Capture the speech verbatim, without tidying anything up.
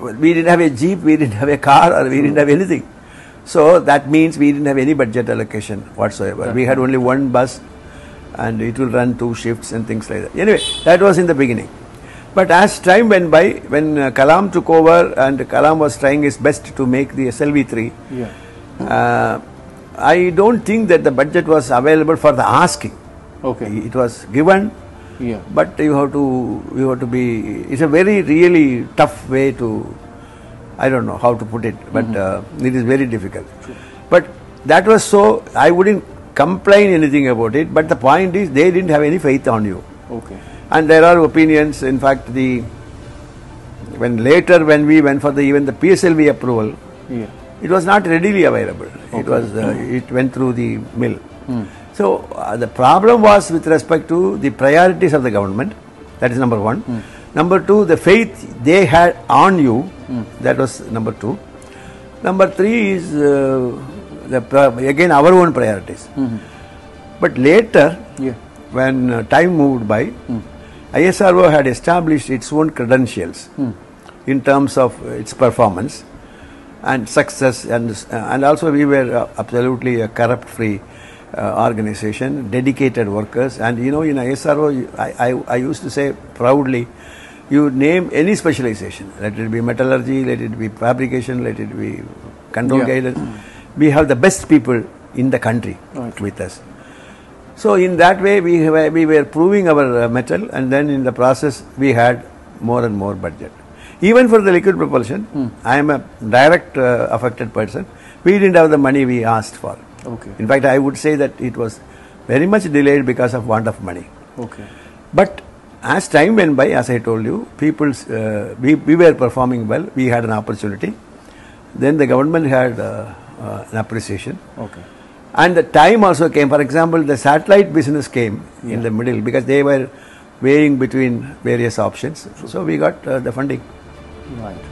we didn't have a Jeep, we didn't have a car, or we didn't have anything. So that means we didn't have any budget allocation whatsoever. We had only one bus and it will run two shifts and things like that. Anyway, that was in the beginning. But as time went by, when uh, Kalam took over and Kalam was trying his best to make the S L V three, yeah. uh, I don't think that the budget was available for the asking. Okay. It was given, yeah. but you have to, you have to be, it's a very really tough way to, I don't know how to put it, but mm-hmm. uh, it is very difficult. True. But that was so, I wouldn't complain anything about it, but the point is they didn't have any faith on you. Okay. And there are opinions. In fact, the when later when we went for the even the P S L V approval, yeah. it was not readily available. Okay. It was uh, it went through the mill. Mm. So uh, the problem was with respect to the priorities of the government. That is number one. Mm. Number two, the faith they had on you. Mm. That was number two. Number three is uh, the again our own priorities. Mm-hmm. But later, yeah. when uh, time moved by. Mm. I S R O had established its own credentials hmm. in terms of its performance and success, and uh, and also we were uh, absolutely a corrupt-free uh, organization, dedicated workers. And you know, in I S R O, I, I, I used to say proudly, you name any specialization, let it be metallurgy, let it be fabrication, let it be control yeah. guidance, we have the best people in the country right. with us. So in that way we, we were proving our metal, and then in the process we had more and more budget. Even for the liquid propulsion, mm. I am a direct uh, affected person, we didn't have the money we asked for. Okay. In fact, I would say that it was very much delayed because of want of money. Okay. But as time went by, as I told you, people's, uh, we, we were performing well, we had an opportunity, then the government had uh, uh, an appreciation. Okay. And the time also came. For example, the satellite business came yeah. in the middle because they were weighing between various options. So we got uh, the funding. Right.